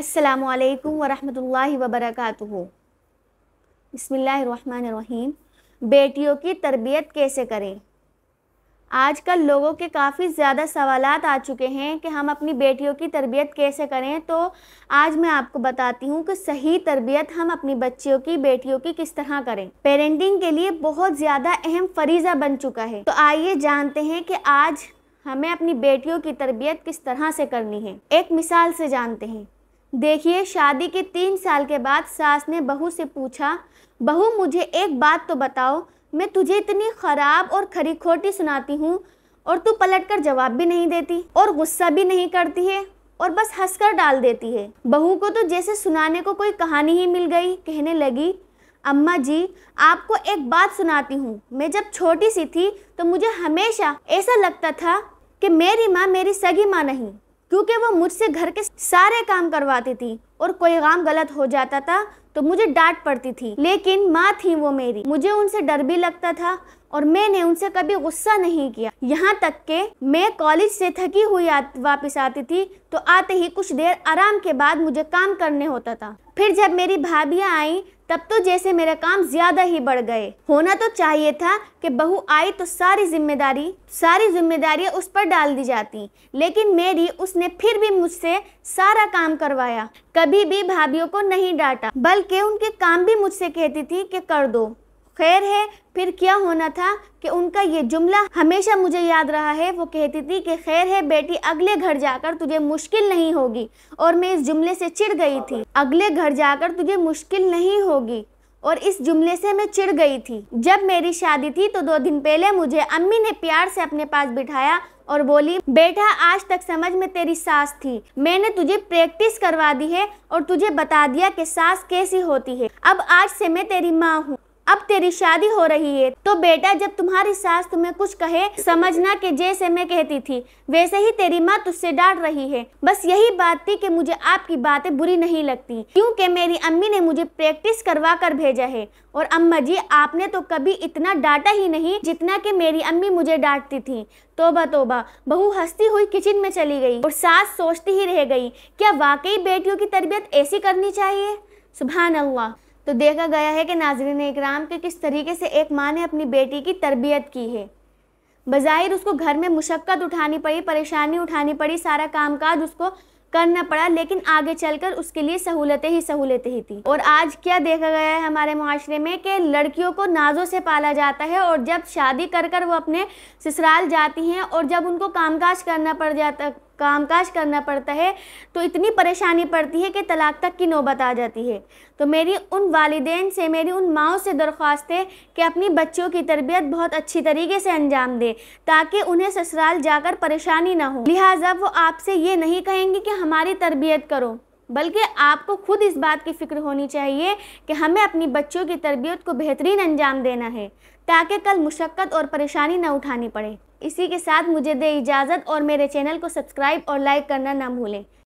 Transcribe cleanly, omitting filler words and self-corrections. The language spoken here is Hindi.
अस्सलामुअलैकुम वरहमतुल्लाहि वबरकातुहू। बिस्मिल्लाहिर्रहमानिर्रहीम। बेटियों की तरबियत कैसे करें। आजकल लोगों के काफ़ी ज़्यादा सवालात आ चुके हैं कि हम अपनी बेटियों की तरबियत कैसे करें, तो आज मैं आपको बताती हूँ कि सही तरबियत हम अपनी बच्चियों की बेटियों की किस तरह करें। पेरेंटिंग के लिए बहुत ज़्यादा अहम फरीज़ा बन चुका है, तो आइए जानते हैं कि आज हमें अपनी बेटियों की तरबियत किस तरह से करनी है। एक मिसाल से जानते हैं। देखिए, शादी के 3 साल के बाद सास ने बहू से पूछा, बहू मुझे एक बात तो बताओ, मैं तुझे इतनी ख़राब और खरी खोटी सुनाती हूँ और तू पलटकर जवाब भी नहीं देती और गुस्सा भी नहीं करती है और बस हंसकर डाल देती है। बहू को तो जैसे सुनाने को कोई कहानी ही मिल गई। कहने लगी, अम्मा जी आपको एक बात सुनाती हूँ, मैं जब छोटी सी थी तो मुझे हमेशा ऐसा लगता था कि मेरी माँ मेरी सगी माँ नहीं, क्योंकि वो मुझसे घर के सारे काम करवाती थी और कोई काम गलत हो जाता था तो मुझे डांट पड़ती थी, लेकिन माँ थी वो मेरी। मुझे उनसे डर भी लगता था और मैंने उनसे कभी गुस्सा नहीं किया। यहाँ तक के मैं कॉलेज से थकी हुई वापस आती थी तो आते ही कुछ देर आराम के बाद मुझे काम करने होता था। फिर जब मेरी भाभियाँ आई तब तो जैसे मेरे काम ज़्यादा ही बढ़ गए। होना तो चाहिए था कि बहू आई तो सारी जिम्मेदारियाँ उस पर डाल दी जाती, लेकिन मेरी उसने फिर भी मुझसे सारा काम करवाया। कभी भी भाभियों को नहीं डांटा, बल्कि उनके काम भी मुझसे कहती थी कि कर दो। खैर है, फिर क्या होना था कि उनका ये जुमला हमेशा मुझे याद रहा है। वो कहती थी कि खैर है बेटी, अगले घर जाकर तुझे मुश्किल नहीं होगी। और मैं इस जुमले से चिढ़ गई थी, अगले घर जाकर तुझे मुश्किल नहीं होगी, और इस जुमले से मैं चिढ़ गई थी। जब मेरी शादी थी तो 2 दिन पहले मुझे अम्मी ने प्यार से अपने पास बिठाया और बोली, बेटा आज तक समझ में तेरी सास थी, मैंने तुझे प्रैक्टिस करवा दी है और तुझे बता दिया कि सास कैसी होती है। अब आज से मैं तेरी माँ हूँ, अब तेरी शादी हो रही है, तो बेटा जब तुम्हारी सास तुम्हें कुछ कहे समझना कि जैसे मैं कहती थी वैसे ही तेरी माँ तुझसे डांट रही है। बस यही बात थी कि मुझे आपकी बातें बुरी नहीं लगती, क्योंकि मेरी अम्मी ने मुझे प्रैक्टिस करवा कर भेजा है। और अम्मा जी आपने तो कभी इतना डांटा ही नहीं जितना कि मेरी अम्मी मुझे डांटती थी। तोबा तोबा। बहू हंसती हुई किचन में चली गई और सास सोचती ही रह गई, क्या वाकई बेटियों की तरबियत ऐसी करनी चाहिए। सुभान अल्लाह। तो देखा गया है कि नाज़रीन इकराम के किस तरीके से एक माँ ने अपनी बेटी की तरबियत की है। बज़ाहिर उसको घर में मुशक्क़त उठानी पड़ी, परेशानी उठानी पड़ी, सारा कामकाज उसको करना पड़ा, लेकिन आगे चलकर उसके लिए सहूलतें ही थी। और आज क्या देखा गया है हमारे माशरे में कि लड़कियों को नाजों से पाला जाता है, और जब शादी कर कर वो अपने ससुराल जाती हैं और जब उनको कामकाज करना पड़ता है तो इतनी परेशानी पड़ती है कि तलाक तक की नौबत आ जाती है। तो मेरी उन वालिदैन से, मेरी उन माओं से दरख्वास्त है कि अपनी बच्चों की तरबियत बहुत अच्छी तरीके से अंजाम दे, ताकि उन्हें ससुराल जाकर परेशानी ना हो। लिहाजा वो आपसे ये नहीं कहेंगी कि हमारी तरबियत करो, बल्कि आपको खुद इस बात की फ़िक्र होनी चाहिए कि हमें अपनी बच्चों की तरबियत को बेहतरीन अंजाम देना है, ताकि कल मुशक्क़त और परेशानी ना उठानी पड़े। इसी के साथ मुझे दे इजाज़त और मेरे चैनल को सब्सक्राइब और लाइक करना ना भूलें।